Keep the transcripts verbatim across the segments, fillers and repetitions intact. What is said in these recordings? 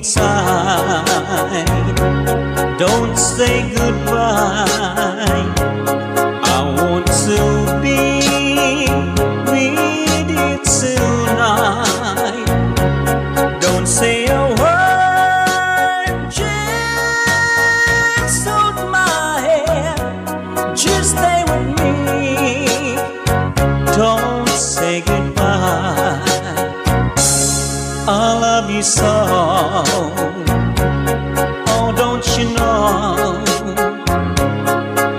inside. Don't say goodbye. I want to be with you tonight. Don't say a word, just hold my hand, just stay with me. Don't say goodbye. I love you so. Oh, don't you know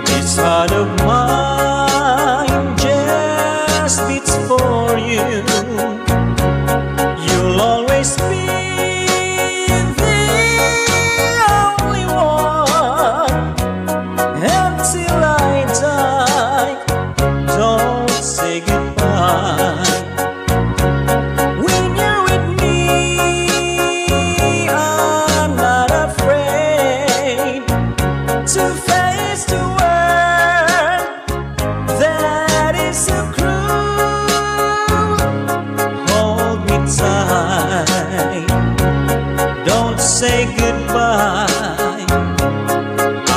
this heart of mine just beats for you. You'll always be the only one until I die. Don't say goodbye. Don't say goodbye.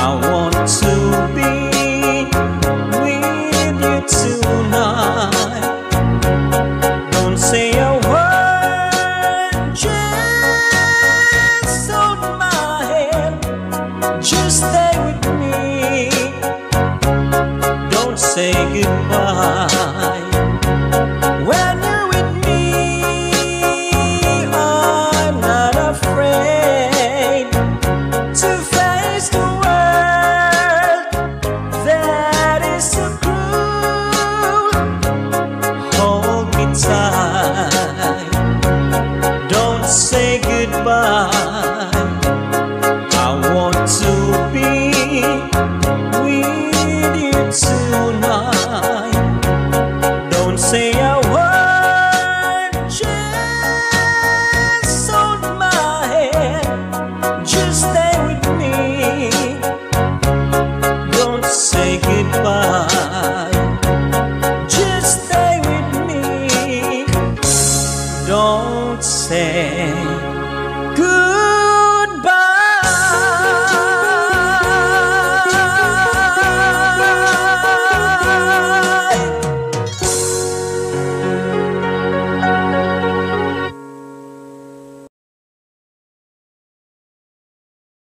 I want to be with you tonight. Don't say a word, just hold my hand, just stay with me. Don't say goodbye.